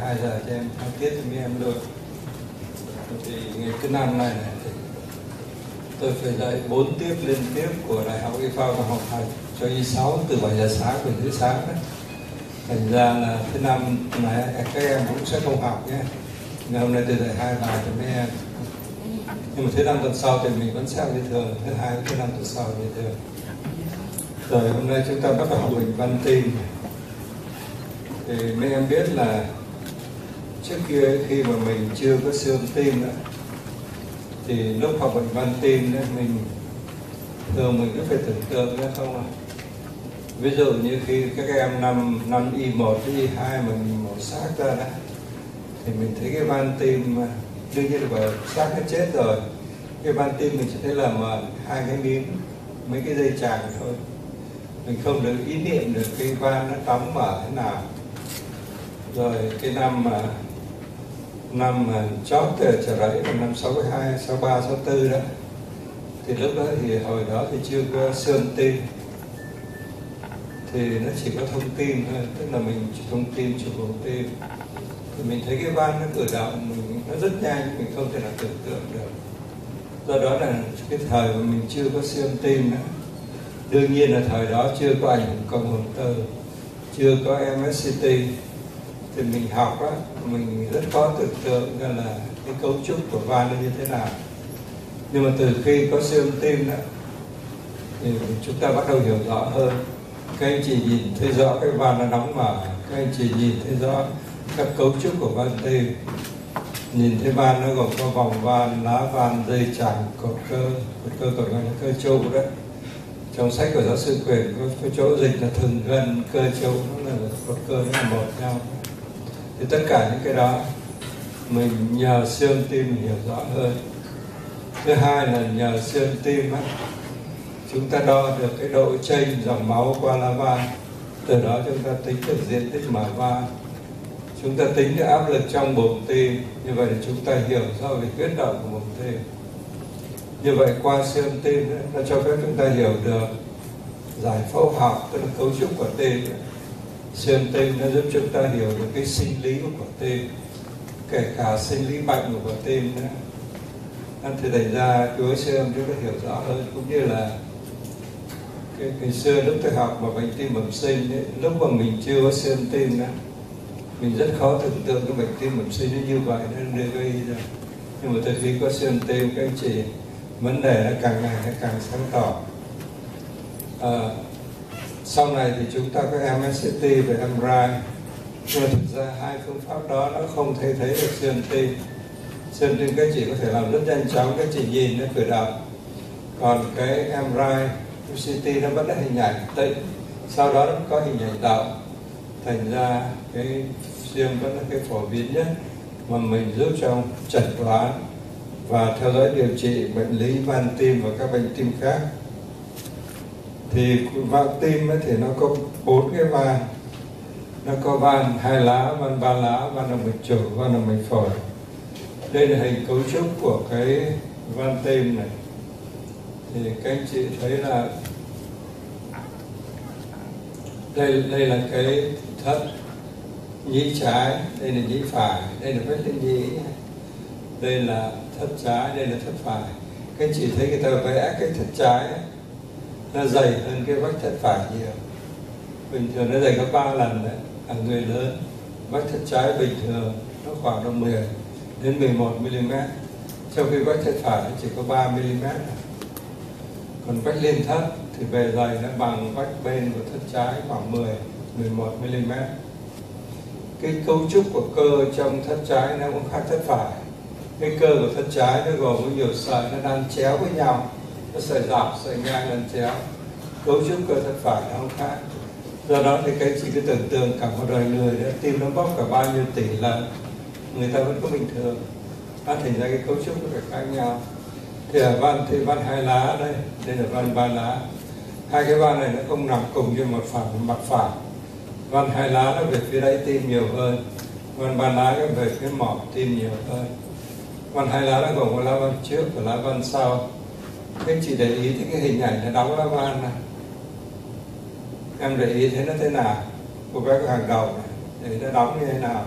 2 giờ cho em thăng tiết thì em được. Thì cái năm này thì tôi phải dạy 4 tiết liên tiếp của Đại học Y khoa và học hành cho Y6 từ 7 giờ sáng đến dưới sáng đấy. Thành ra là cái năm này các em cũng sẽ không học nhé. Ngày hôm nay tôi dạy 2 bài cho mấy em. Nhưng mà thứ năm tuần sau thì mình vẫn sẽ như thường, thứ hai thứ năm tuần sau như thường. Rồi hôm nay chúng ta bắt đầu mình văn tin. Thì mấy em biết là trước kia khi mà mình chưa có xương tim nữa, thì lúc học bệnh van tim đấy, mình thường mình cứ phải tưởng tượng đấy không ạ. Ví dụ như khi các em năm Y1 với Y2 mình mổ xác ra đó, thì mình thấy cái van tim đương nhiên là xác đã chết rồi, cái van tim mình chỉ thấy là mà 2 cái miếng, mấy cái dây chằng thôi, mình không được ý niệm được cái van nó đóng mở thế nào. Rồi cái năm mà chót trở lại là năm 62, 63, 64 đó, thì lúc đó thì hồi đó thì chưa có xương tim, thì nó chỉ có thông tin thôi, tức là mình chụp thông tin thì mình thấy cái van nó cử động nó rất nhanh, mình không thể nào tưởng tượng được. Do đó là cái thời mà mình chưa có xương tim nữa, đương nhiên là thời đó chưa có ảnh hưởng cộng hưởng từ, chưa có MSCT, thì mình học á, mình rất khó tưởng tượng ra là cái cấu trúc của van nó như thế nào. Nhưng mà từ khi có siêu âm tim đó, thì chúng ta bắt đầu hiểu rõ hơn. Các anh chị nhìn thấy rõ cái van nó đóng mở, các anh chị nhìn thấy rõ các cấu trúc của van tim, nhìn thấy van nó gồm có vòng van, lá van, dây chằng, cột cơ còn gọi là cơ trụ đấy. Trong sách của giáo sư Quyền có cái chỗ dịch là thường gân, cơ trụ nó là cột cơ, nó là một nhau. Thì tất cả những cái đó mình nhờ xương tim mình hiểu rõ hơn. Thứ hai là nhờ xương tim á, chúng ta đo được cái độ chênh dòng máu qua lá van, từ đó chúng ta tính được diện tích mở van, chúng ta tính được áp lực trong buồng tim. Như vậy thì chúng ta hiểu rõ về huyết động của buồng tim. Như vậy qua xương tim ấy, nó cho phép chúng ta hiểu được giải phẫu học, tức là cấu trúc của tim ấy. Xương tim nó giúp chúng ta hiểu được cái sinh lý của tim, kể cả sinh lý bệnh của tim nữa. Thì thành ra đối xương chúng ta hiểu rõ hơn. Cũng như là cái xưa lúc tôi học mà bệnh tim bẩm sinh ấy, lúc mà mình chưa có xương tim nữa, mình rất khó tưởng tượng cái bệnh tim bẩm sinh nó như vậy, nó đưa gây ra. Nhưng mà từ khi có xương tim, các anh chị, vấn đề nó càng ngày nó càng sáng tỏ. Sau này thì chúng ta có MSCT về MRI, nhưng mà thực ra 2 phương pháp đó nó không thay thế được xương tim. Xương tim các chị có thể làm rất nhanh chóng, các chị nhìn nó cử động, còn cái MRI, CT nó vẫn là hình ảnh tĩnh, sau đó nó có hình ảnh động. Thành ra cái xương vẫn là cái phổ biến nhất mà mình giúp trong chẩn đoán và theo dõi điều trị bệnh lý van tim và các bệnh tim khác. Thì van tim ấy, thì nó có 4 cái van, nó có van 2 lá, van 3 lá, van động mạch chủ, van động mạch phổi. Đây là hình cấu trúc của cái van tim này. Thì các anh chị thấy là đây là cái thất nhĩ trái, đây là nhĩ phải, đây là vết lên nhĩ, đây là thất trái, đây là thất phải. Các anh chị thấy người ta vẽ cái thất trái ấy, nó dày hơn cái vách thất phải nhiều. Bình thường nó dày gấp 3 lần đấy. Ở người lớn, vách thất trái bình thường nó khoảng độ 10 đến 11 mm, trong khi vách thất phải nó chỉ có 3 mm. Còn vách liên thất thì về dày nó bằng vách bên của thất trái khoảng 10-11 mm. Cái cấu trúc của cơ trong thất trái nó cũng khác thất phải. Cái cơ của thất trái nó gồm có nhiều sợi, nó đang chéo với nhau, sợi dọc, sợi ngang, lần chéo. Cấu trúc cơ thất phải nó không khác. Do đó thì cái chỉ cái tưởng tượng cả một đời người đó, tim nó bóp cả bao nhiêu tỷ lần, người ta vẫn có bình thường. Nó thành ra cái cấu trúc nó phải khác nhau. Thì ở van thì van 2 lá đây, đây là van 3 lá. 2 cái van này nó không nằm cùng như một phẳng mặt phẳng. Van 2 lá nó về phía đáy tim nhiều hơn, van 3 lá nó về phía mỏ tim nhiều hơn. Van 2 lá nó gồm có lá van trước và lá van sau. Các chị để ý thấy cái hình ảnh nó đóng lá van này, em để ý thấy nó thế nào? Cô bé có hàng đầu này, để nó đóng như thế nào?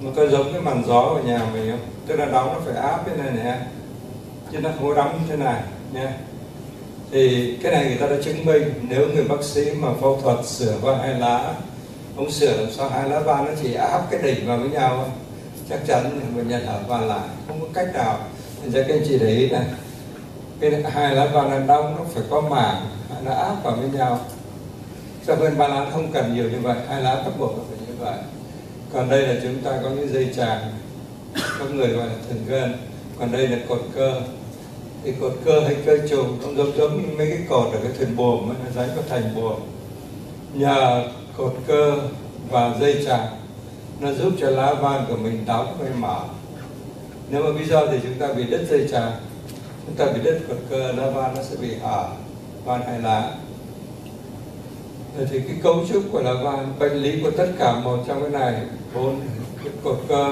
Nó có giống cái màn gió ở nhà mình không? Tức là đóng nó phải áp thế này nè, chứ nó không có đóng như thế này nha. Thì cái này người ta đã chứng minh, nếu người bác sĩ mà phẫu thuật sửa qua hai lá, ông sửa làm sao hai lá van nó chỉ áp cái đỉnh vào với nhau thôi, chắc chắn bệnh nhân thở van lại, không có cách nào. Nên cho các anh chị để ý này, cái hai lá van nó đóng nó phải có mảng, nó áp vào với nhau. Sau hơn ba lá không cần nhiều như vậy, hai lá bắt buộc phải như vậy. Còn đây là chúng ta có những dây chằng, có người gọi là thần gân, còn đây là cột cơ. Thì cột cơ hay cơ trùng cũng giống như mấy cái cột ở cái thuyền buồm, nó dán vào thành buồm. Nhờ cột cơ và dây chằng nó giúp cho lá van của mình đóng hay mở. Nếu mà bây giờ thì chúng ta bị đứt dây chằng, chúng ta bị đứt cột cơ, lá van nó sẽ bị hở, van hai lá. Thì cái cấu trúc của lá van, bệnh lý của tất cả một trong cái này, bốn cột cơ,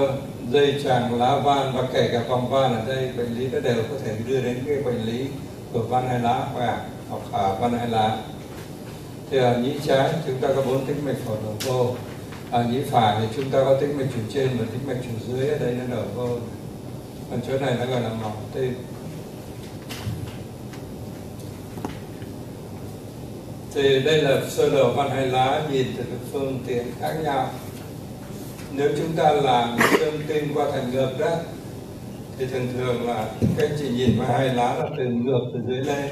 dây chằng, lá van và kể cả vòng van ở đây, bệnh lý nó đều có thể đưa đến cái bệnh lý của van hai lá hoặc hở van hai lá. Thì ở nhĩ trái chúng ta có 4 tĩnh mạch phổi đầu vô, ở nhĩ phải thì chúng ta có tĩnh mạch chủ trên và tĩnh mạch chủ dưới, ở đây nó đầu vô, còn chỗ này nó gọi là mỏng tim. Thì đây là sơ đồ van hai lá nhìn từ các phương tiện khác nhau. Nếu chúng ta làm xương tinh qua thành ngược đó, thì thường thường là các anh chị nhìn vào hai lá là từ ngược từ dưới lên,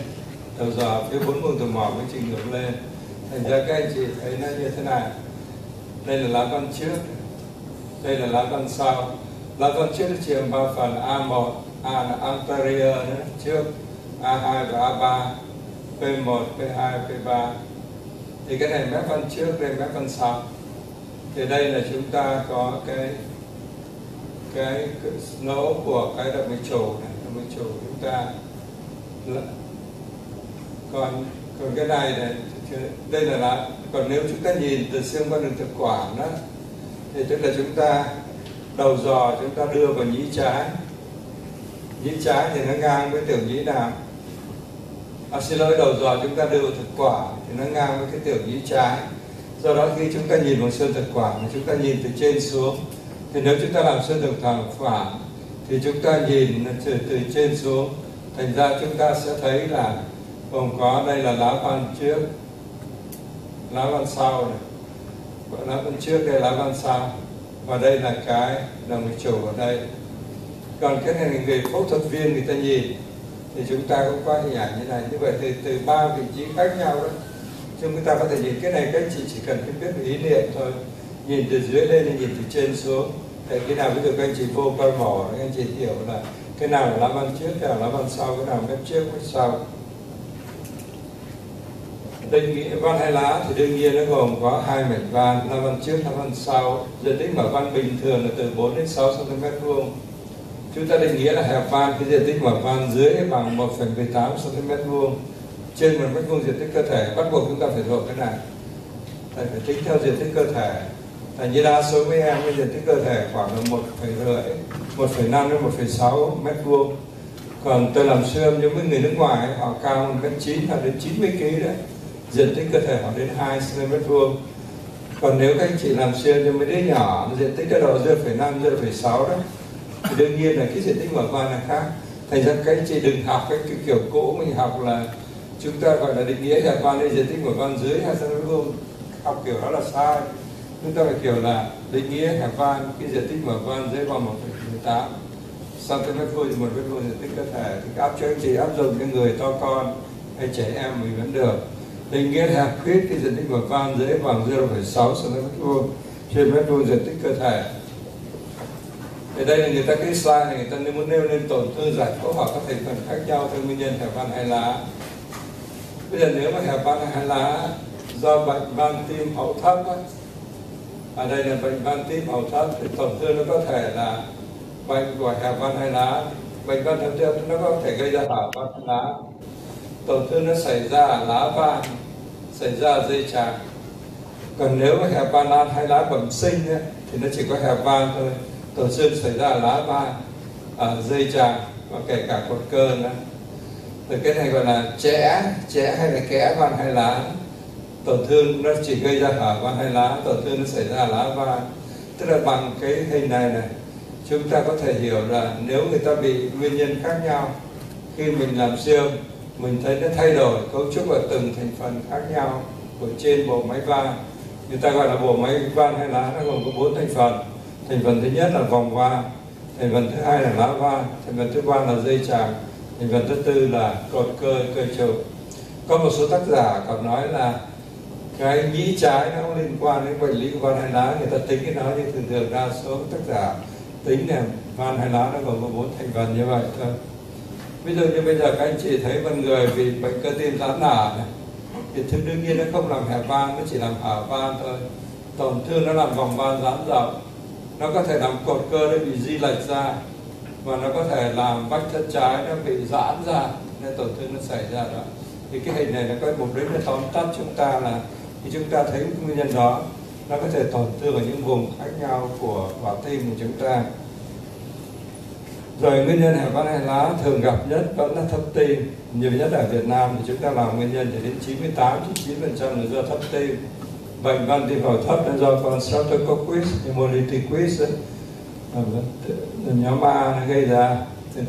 đầu giò phía 4 vùng từ mỏ với chị ngược lên. Thành ra các anh chị thấy nó như thế này. Đây là lá van trước, đây là lá van sau. Lá van trước nó chia làm 3 phần: A1, A là anterior nữa, trước, A2 và A3, P1, P2, P3. Thì cái này mép van trước, đây mép van sau. Thì đây là chúng ta có cái lỗ của cái động mạch chủ này, động mạch chủ chúng ta. Còn cái này này, đây là lá. Còn nếu chúng ta nhìn từ xương qua đường thực quản đó, thì tức là chúng ta đầu giò chúng ta đưa vào nhĩ trái. Nhĩ trái thì nó ngang với tiểu nhĩ nào? À, xin lỗi, đầu giò chúng ta đưa vào thực quản thì nó ngang với cái tiểu nhĩ trái. Do đó khi chúng ta nhìn bằng xương thực quản, chúng ta nhìn từ trên xuống. Thì nếu chúng ta làm xương thực quản thì chúng ta nhìn từ trên xuống. Thành ra chúng ta sẽ thấy là gồm có đây là lá van trước, lá van sau này. Lá van trước đây là lá van sau, và đây là cái động mạch chủ ở đây. Còn cái này người phẫu thuật viên người ta nhìn thì chúng ta cũng có hình ảnh như này. Như vậy thì từ 3 vị trí khác nhau đó, chúng ta có thể nhìn cái này. Các anh chị chỉ cần biết ý niệm thôi, nhìn từ dưới lên thì nhìn từ trên xuống. Tại cái nào ví dụ các anh chị vô qua mỏ, các anh chị hiểu là cái nào là lá van trước, cái nào là lá van sau, cái nào mép trước mép sau. Định nghĩa van hai lá thì đương nhiên nó gồm có hai mảnh van, lá van trước, lá van sau. Diện tích mở van bình thường là từ 4 đến 6 cm2. Chúng ta định nghĩa là hẹp van, cái diện tích mở van dưới bằng 1,18 cm2. Trên 1 m² diện tích cơ thể, bắt buộc chúng ta phải thuộc cái này. Thầy phải tính theo diện tích cơ thể. Thành như đa số mấy em với diện tích cơ thể khoảng là 1,5 đến 1,6 m². Còn tôi làm siêu âm với người nước ngoài, họ cao 1,9 hoặc đến 90 kg đấy. Diện tích cơ thể họ đến 2 cm². Còn nếu các anh chị làm siêu âm với mấy đứa nhỏ, diện tích đã độ 0,5 đến 0,6 đấy, thì đương nhiên là cái diện tích mở van là khác. Thành ra các anh chị đừng học cái kiểu cũ mình học là chúng ta gọi là định nghĩa hẹp van lên diện tích của van dưới 2 cm². Học kiểu đó là sai. Chúng ta phải kiểu là định nghĩa hẹp van cái diện tích mở van dưới vào 1,18 cm² thì 1 m² diện tích cơ thể. Thì áp cho anh chị áp dụng cho người to con hay trẻ em mình vẫn được. Định nghĩa hẹp khít cái diện tích mở van dưới bằng 0,6 cm² trên m² diện tích cơ thể. Thì đây là người ta cái slide này, người ta nếu muốn nêu lên tổn thương giải phẫu hoặc các thành phần khác nhau theo nguyên nhân hẹp van hai lá. Bây giờ nếu mà hẹp van hai lá do bệnh van tim hậu thấp, ở đây là bệnh van tim hậu thấp, thì tổn thương nó có thể là bệnh của hẹp van hai lá. Bệnh van hậu thấp nó có thể gây ra hở van hai lá. Tổn thương nó xảy ra ở lá van, xảy ra ở dây chằng. Còn nếu mà hẹp van hai lá bẩm sinh thì nó chỉ có hẹp van thôi. Tổn thương xảy ra ở lá van, ở dây chằng và kể cả cột cơ nữa. Thì cái này gọi là chẽ hay là kẽ van hai lá. Tổn thương nó chỉ gây ra hở van hai lá, tổn thương nó xảy ra lá van. Tức là bằng cái hình này này, chúng ta có thể hiểu là nếu người ta bị nguyên nhân khác nhau, khi mình làm siêu mình thấy nó thay đổi cấu trúc ở từng thành phần khác nhau của trên bộ máy van. Người ta gọi là bộ máy van hay lá, nó gồm có 4 thành phần. Thành phần thứ nhất là vòng van, thành phần thứ hai là lá van, thành phần thứ ba là dây chằng, thành phần thứ tư là cột cơ, cơ trụ. Có một số tác giả còn nói là cái nhĩ trái nó liên quan đến bệnh lý của van hai lá, người ta tính cái nó, nhưng thường đa số tác giả tính là van hai lá nó gồm có 4 thành phần như vậy thôi. Ví dụ như bây giờ các anh chị thấy một người vì bệnh cơ tim giãn nở này, thì thứ đương nhiên nó không làm hẹp van, nó chỉ làm hở van thôi. Tổn thương nó làm vòng van giãn rộng, nó có thể làm cột cơ nó bị di lệch ra, và nó có thể làm vách thất trái nó bị giãn ra, nên tổn thương nó xảy ra đó. Thì cái hình này nó có mục đích là tóm tắt chúng ta là khi chúng ta thấy nguyên nhân đó, nó có thể tổn thương ở những vùng khác nhau của quả tim của chúng ta. Rồi nguyên nhân hẹp van hai lá thường gặp nhất vẫn là thấp tim. Nhiều nhất ở Việt Nam thì chúng ta làm nguyên nhân thì đến 98-99% là do thấp tim. Bệnh van tim phổi thấp là do con Streptococcus pneumonitis nhóm A nó gây ra.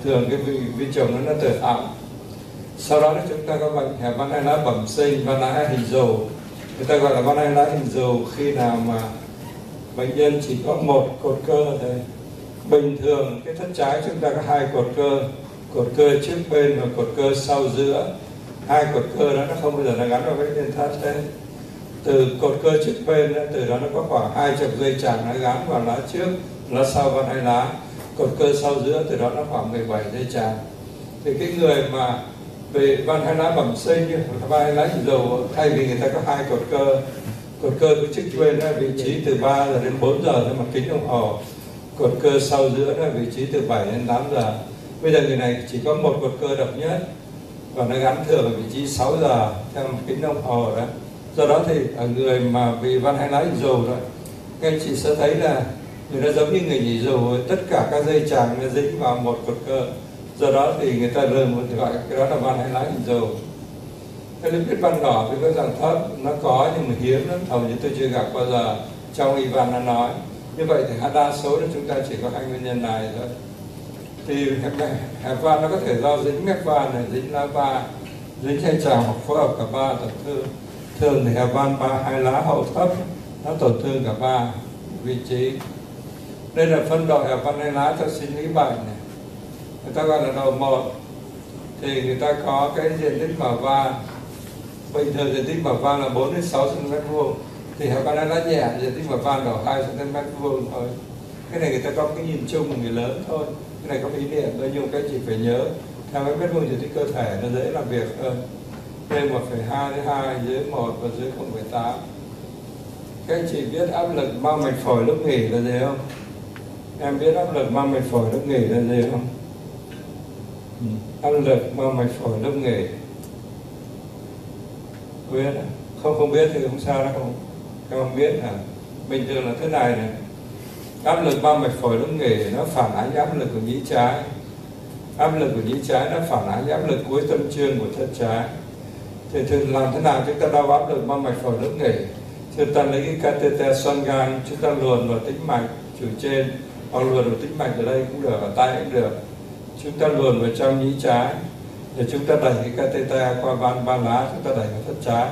Thường cái vi trùng nó tưởi ẩm. Sau đó chúng ta có bệnh hẹp van hai lá bẩm sinh, van lá hình dù. Người ta gọi là van hai lá hình dù khi nào mà bệnh nhân chỉ có một cột cơ thôi. Bình thường cái thất trái chúng ta có hai cột cơ trước bên và cột cơ sau giữa. Hai cột cơ đó nó không bao giờ nó gắn vào cái nền thắt hết. Từ cột cơ trước bên đó, từ đó nó có khoảng 20 dây chằng nó gắn vào lá trước, lá sau và hai lá. Cột cơ sau giữa từ đó nó khoảng 17 dây chằng. Thì cái người mà về van hai lá bẩm sinh như van hai lá dầu, thay vì người ta có hai cột cơ của trước bên đó vị trí từ 3 giờ đến 4 giờ theo mặt kính đồng hồ. Cột cơ sau giữa là vị trí từ 7 đến 8 giờ. Bây giờ người này chỉ có một cột cơ độc nhất và nó gắn thừa ở vị trí 6 giờ theo kính đồng hồ đó. Do đó thì ở người mà bị van hai lá hình dù đó, các anh chị sẽ thấy là người nó giống như người nhỉ dù, tất cả các dây chằng nó dính vào một cột cơ. Do đó thì người ta thường gọi cái đó là van hai lá hình dù. Cái lipid ban đỏ thì có dạng thấp, nó có nhưng mà hiếm lắm, hầu như tôi chưa gặp bao giờ trong y văn nó nói. Như vậy thì đa số là chúng ta chỉ có hai nguyên nhân này thôi. Thì hẹp van nó có thể do dính mép van này, dính lá va, dính dây chằng hoặc phối hợp cả ba tổn thương. Thường thì hẹp van hai lá hậu thấp nó tổn thương cả ba vị trí. Đây là phân độ hẹp van hai lá theo sinh lý bệnh này. Người ta gọi là đầu 1 thì người ta có cái diện tích mở van. Bình thường diện tích mở van là 4 đến 6 cm2. Thì hẹp van hai lá nhẹ, diện tích mở van đỏ 2 cm2 thôi. Cái này người ta có cái nhìn chung của người lớn thôi. Cái này có ý niệm thôi, nhưng các chị phải nhớ theo cái mét vuông diện tích cơ thể nó dễ làm việc hơn. Đây 1,2 đến 2, dưới 1 và dưới 0,8. Các anh chị biết áp lực mao mạch phổi lúc nghỉ là gì không? Em biết áp lực mao mạch phổi lúc nghỉ là gì không? Áp lực mao mạch phổi lúc nghỉ. Biết à? Không biết thì không sao đâu. Các ông biết là bình thường là thế này này, áp lực mao mạch phổi lúc nghỉ nó phản ánh áp lực của nhĩ trái, áp lực của nhĩ trái nó phản ánh áp lực cuối tâm trương của thất trái. Thì thường làm thế nào chúng ta đo áp lực mao mạch phổi lúc nghỉ? Chúng ta lấy cái catheter xoăn gang, chúng ta luồn vào tĩnh mạch chủ trên hoặc luồn vào tĩnh mạch ở đây cũng được, ở tay cũng được. Chúng ta luồn vào trong nhĩ trái để chúng ta đẩy cái catheter qua van ba lá, chúng ta đẩy vào thất trái.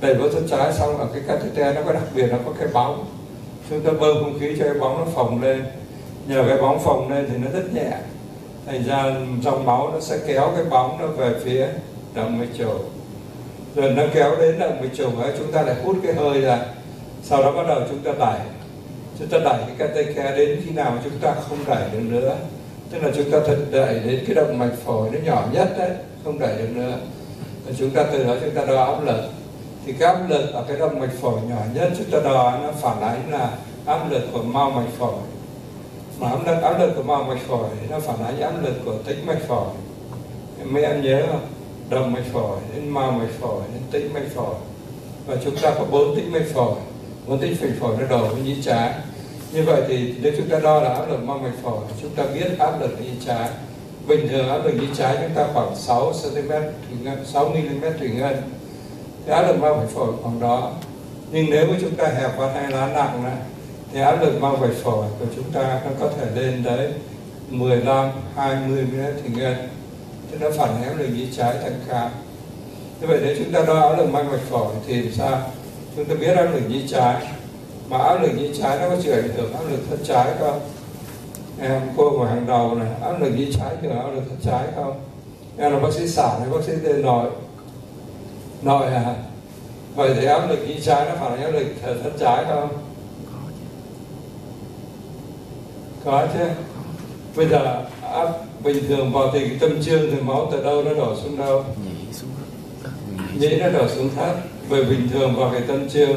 Đẩy vào thất trái xong ở cái catheter nó có đặc biệt, nó có cái bóng. Chúng ta bơm không khí cho cái bóng nó phồng lên. Nhờ cái bóng phồng lên thì nó rất nhẹ. Thành ra dòng máu nó sẽ kéo cái bóng nó về phía động mạch chủ. Rồi nó kéo đến động mạch chủ, chúng ta lại hút cái hơi ra. Sau đó bắt đầu chúng ta đẩy. Chúng ta đẩy cái catheter đến khi nào chúng ta không đẩy được nữa. Tức là chúng ta thật đẩy đến cái động mạch phổi nó nhỏ nhất đấy, không đẩy được nữa. Rồi chúng ta từ đó chúng ta đo áp lực. Thì cái áp lực ở cái động mạch phổi nhỏ nhất chúng ta đo nó phản ánh là áp lực của mao mạch phổi. Mà áp lực của mao mạch phổi nó phản ánh áp lực của tĩnh mạch phổi. Mấy em nhớ không? Động mạch phổi đến mao mạch phổi đến tĩnh mạch phổi. Và chúng ta có 4 tĩnh mạch phổi. 4 tĩnh mạch phổi nó đầu với nhĩ trái. Như vậy thì nếu chúng ta đo là áp lực mao mạch phổi, chúng ta biết áp lực nhĩ trái. Bình thường áp lực nhĩ trái chúng ta khoảng 6 mm thủy ngân. Thì áp lực mao mạch phổi khoảng đó. Nhưng nếu mà chúng ta hẹp van hai lá nặng thì áp lực bao quanh phổi của chúng ta nó có thể lên tới 15, 20 mg/h, thì nó phản ánh lực dí trái tăng cao. Thế vậy nếu chúng ta đo áp lực bao quanh phổi thì sao? Chúng ta biết áp lực dí trái, mà áp lực dí trái nó có chịu ảnh hưởng áp lực thất trái không? Em cô ngồi hàng đầu này, áp lực dí trái chịu áp lực thất trái không? Em là bác sĩ sản hay bác sĩ tên nội à? Vậy thì áp lực dí trái nó phản ánh áp lực thất trái không? Có chứ. Bây giờ bình thường vào tình tâm trương thì máu từ đâu nó đổ xuống đâu? Nhĩ nó đổ xuống thắt. Bởi bình thường vào cái tâm trương,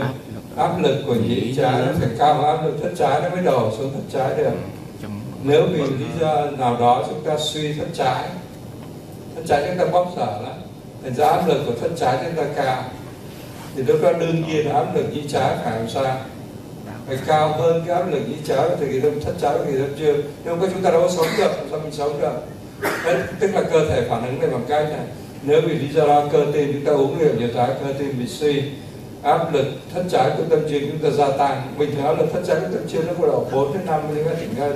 áp lực của nhĩ trái nó phải cao, áp lực thất trái nó mới đổ xuống thất trái được. Nếu vì lý do nào đó chúng ta suy thất trái chúng ta bóp sở lắm, thành ra áp lực của thất trái chúng ta cao, thì lúc đó đương nhiên áp lực nhĩ trái phải làm sao? Phải cao hơn cái áp lực nhĩ trái thì cái tâm thất trái thì tâm trương. Nếu không chúng ta đâu có sống được, sao mình sống được? Đấy, tức là cơ thể phản ứng này bằng cách này. Nếu vì lý do đó cơ tim chúng ta uống rượu nhiều trái, cơ tim bị suy, áp lực thất trái của tâm trương chúng ta gia tăng. Bình thường áp lực thất trái của tâm trương nó có độ 4 đến 5 mg/h,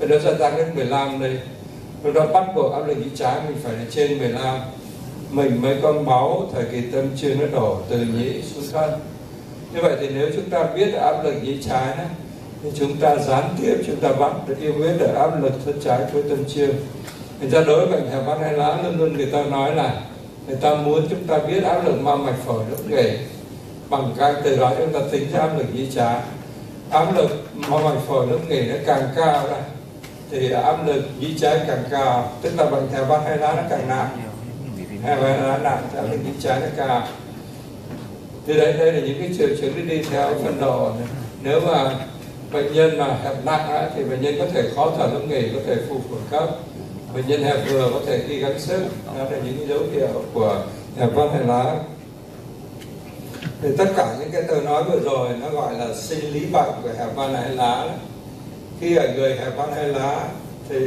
bây giờ gia tăng đến 15 đây. Lúc đó bắt buộc áp lực nhĩ trái mình phải là trên 15, mình mới có máu thời kỳ tâm trương nó đổ từ nhĩ xuống thân. Như vậy thì nếu chúng ta biết áp lực nhĩ trái đó, thì chúng ta gián tiếp chúng ta bắt được yêu biết được áp lực thất trái của tâm trương. Người ta đối với bệnh hẹp van hai lá luôn luôn người ta nói là người ta muốn chúng ta biết áp lực mao mạch phổi lúc nghỉ, bằng cách từ đó chúng ta tính ra áp lực nhĩ trái. Áp lực mao mạch phổi lúc nghỉ nó càng cao này, thì áp lực nhĩ trái càng cao, tức là bệnh hẹp van hai lá nó càng nặng, hẹp van hai lá nặng thì áp lực nhĩ trái nó cao. Thì đấy, đây là những cái triệu chứng đi theo phân độ này. Nếu mà bệnh nhân mà hẹp nặng á, thì bệnh nhân có thể khó thở lúc nghỉ, có thể phù phổi cấp. Bệnh nhân hẹp vừa có thể khi gắng sức. Đó là những cái dấu hiệu của hẹp van hai lá. Thì tất cả những cái tôi nói vừa rồi nó gọi là sinh lý bệnh của hẹp van hai lá. Khi ở người hẹp van hai lá thì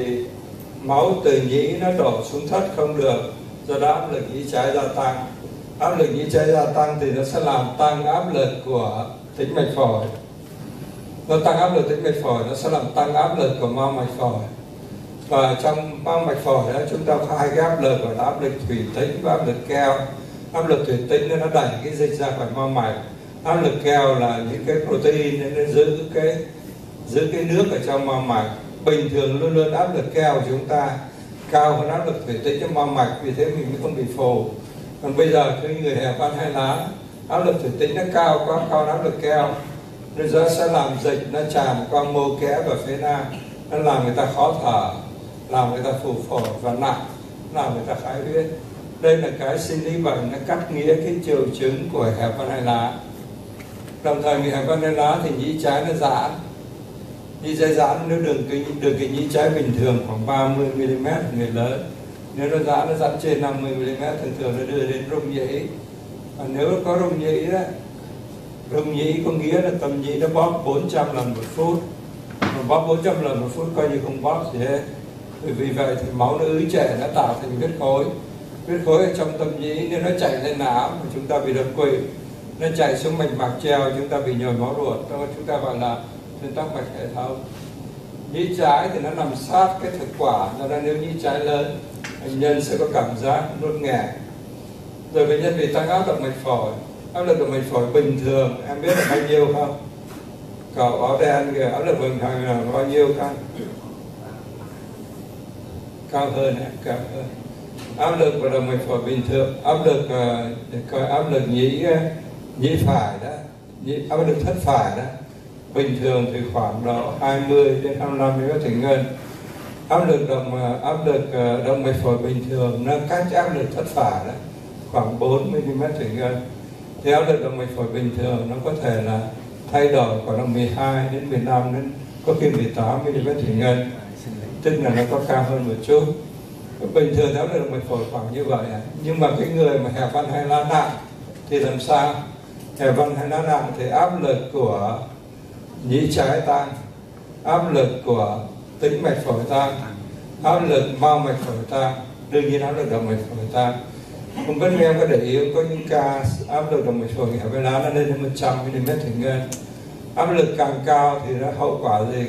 máu từ nhĩ nó đổ xuống thất không được, do đó áp lực nhĩ trái gia tăng. Áp lực nhĩ trái gia tăng thì nó sẽ làm tăng áp lực của tĩnh mạch phổi. Nó tăng áp lực tĩnh mạch phổi, nó sẽ làm tăng áp lực của mao mạch phổi. Và trong mao mạch phổi đó chúng ta có hai cái áp lực gọi là áp lực thủy tĩnh và áp lực keo. Áp lực thủy tĩnh nó đẩy cái dịch ra khỏi mao mạch. Áp lực keo là những cái protein nó giữ cái nước ở trong mao mạch. Bình thường luôn luôn áp lực keo của chúng ta cao hơn áp lực thủy tĩnh trong mao mạch, vì thế mình mới không bị phù. Còn bây giờ khi người hẹp van hai lá, áp lực thủy tĩnh nó cao quá, cao áp lực keo, nên do sẽ làm dịch nó tràn qua mô kẽ và phế nang, nó làm người ta khó thở, làm người ta phù phổi và nặng, làm người ta khái huyết. Đây là cái sinh lý bệnh nó cắt nghĩa cái triệu chứng của hẹp van hai lá. Đồng thời người hẹp van hai lá thì nhĩ trái nó giãn. Nhĩ trái giãn nếu đường kính nhĩ trái bình thường khoảng 30 mm người lớn, nếu nó giãn trên 50 mm thường thường nó đưa đến rung nhĩ. Và nếu có rung nhĩ đó, rung nhĩ có nghĩa là tầm nhĩ nó bóp 400 lần một phút, mà bóp 400 lần một phút coi như không bóp gì hết. Bởi vì vậy thì máu nó ứ trệ, nó tạo thành huyết khối. Huyết khối ở trong tầm nhĩ nếu nó chảy lên não mà chúng ta bị đột quỵ, nó chảy xuống mạch mạc treo chúng ta bị nhồi máu ruột, chúng ta gọi là thuyên tắc mạch hệ thống. Nhĩ trái thì nó nằm sát cái thực quản, do đó nếu nhĩ trái lớn bệnh nhân sẽ có cảm giác nuốt nghẹn. Rồi bệnh nhân bị tăng áp động mạch phổi. Áp lực động mạch phổi bình thường em biết là bao nhiêu không? Cậu áo đen kìa, áp lực bình thường là bao nhiêu không? Cao hơn em, cao hơn. Áp lực của động mạch phổi bình thường, áp lực coi áp lực nhĩ phải đó, áp lực thất phải đó, bình thường thì khoảng độ 20 đến 25 mg/h. Áp lực động mạch phổi bình thường nó cách áp lực thất phải đó khoảng 4 mm/h. Thì áp lực động mạch phổi bình thường nó có thể là thay đổi khoảng 12 đến 15 đến có khi 18 mm/h. Tức là nó có cao hơn một chút. Bình thường áp lực động mạch phổi khoảng như vậy. Nhưng mà cái người mà hẹp van hai lá nặng thì làm sao? Hẹp van hai lá nặng thì áp lực của nhĩ trái tăng, áp lực của tĩnh mạch phổi tăng, áp lực mao mạch phổi tăng, đương nhiên áp lực động mạch phổi tăng. Không biết em có để ý có những ca áp lực động mạch phổi hẹp van hai lá nó lên đến 100 mm/h. áp lực càng cao thì nó hậu quả gì